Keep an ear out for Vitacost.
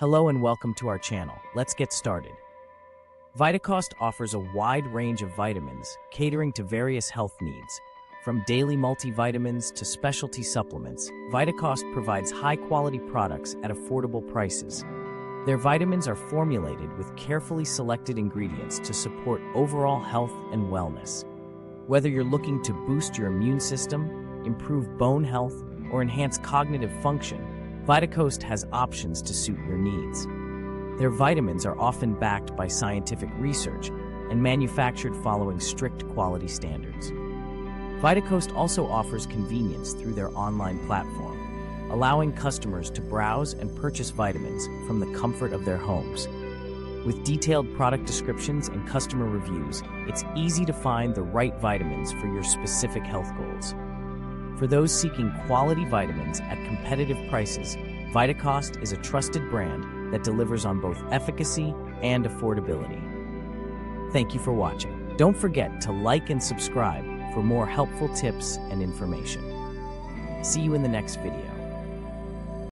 Hello and welcome to our channel. Let's get started. Vitacost offers a wide range of vitamins catering to various health needs. From daily multivitamins to specialty supplements, Vitacost provides high-quality products at affordable prices. Their vitamins are formulated with carefully selected ingredients to support overall health and wellness. Whether you're looking to boost your immune system, improve bone health, or enhance cognitive function, Vitacost has options to suit your needs. Their vitamins are often backed by scientific research and manufactured following strict quality standards. Vitacost also offers convenience through their online platform, allowing customers to browse and purchase vitamins from the comfort of their homes. With detailed product descriptions and customer reviews, it's easy to find the right vitamins for your specific health goals. For those seeking quality vitamins at competitive prices, Vitacost is a trusted brand that delivers on both efficacy and affordability. Thank you for watching. Don't forget to like and subscribe for more helpful tips and information. See you in the next video.